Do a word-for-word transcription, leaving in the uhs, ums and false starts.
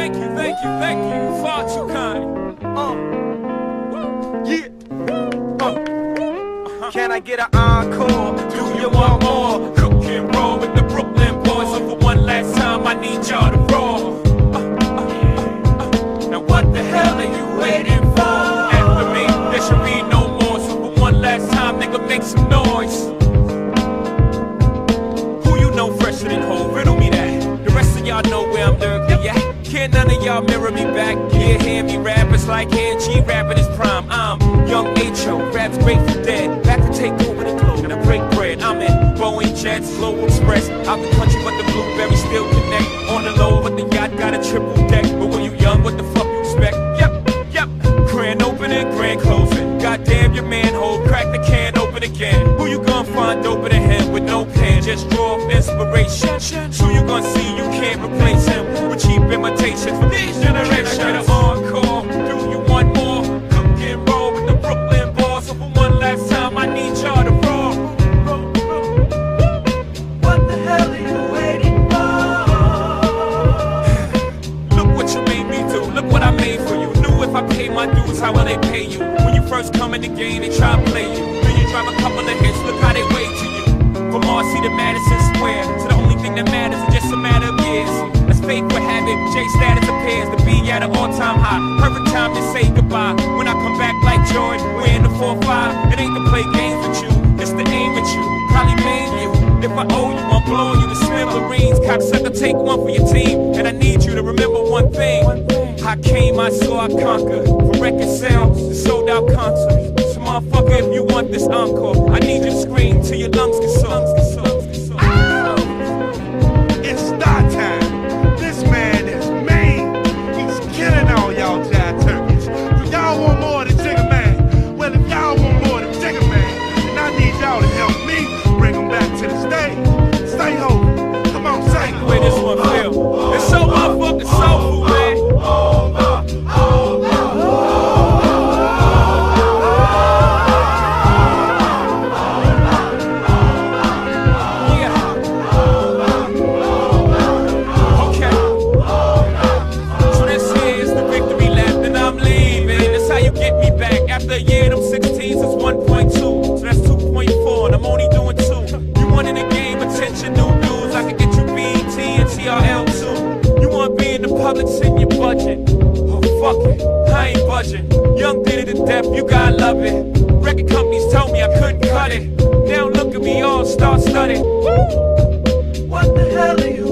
Thank you, thank you, thank you. You far too kind. Uh, yeah. Uh. Can I get an encore? Do you want more? Cook and roll with the Brooklyn boys. So for one last time, I need y'all to roll. Uh, uh, uh. Now what the hell are you waiting for? After me, there should be no more. So for one last time, nigga, make some noise. Who you know fresher than whole? Riddle me that. The rest of y'all know where I'm lurking at. Can't none of y'all mirror me back? Yeah, hear me rap, it's like hearing G rapping his prime. I'm young H O, rap's great for dead. Back to take over the globe and I break bread. I'm in Boeing jets, Global Express. Out the country, but the blueberry still connect. On the low, but the yacht got a triple deck. But when you young, what the fuck you expect? Yep, yep. Grand opening, grand closing. Goddamn your manhole, crack the can open again. Who you gonna find open in him with no plan? Just draw off inspiration. Who you gonna see? You can't replace him. Cheap imitations for these generations. Get an encore. Do you want more? Cook and roll with the Brooklyn boys. So for one last time, I need y'all to roll. What the hell are you waiting for? Look what you made me do. Look what I made for you. Knew if I paid my dues, how will they pay you? When you first come in the game, they try to play you. Then you drive a couple of hits. Look how they wait to you. From R C to Madison Square. So the only thing that matters is just a matter of years. Fate will have it, J status appears to be at an all-time high. Perfect time to say goodbye. When I come back like Jordan, we're in the four five. It ain't to play games with you, it's to aim at you. Probably maim you. If I owe you, I'm blowing you to smithereens. Cocksucker, take one for your team. And I need you to remember one thing. I came, I saw, I conquered. For record sales, the sold-out concert. So motherfucker, if you want this encore, I need you to scream till your lungs can soak. T R L too. You want to be in the public, in your budget. Oh, fuck it, I ain't budging. Young did it to death, you gotta love it. Record companies told me I couldn't cut it. Now look at me all star-studded. What the hell are you?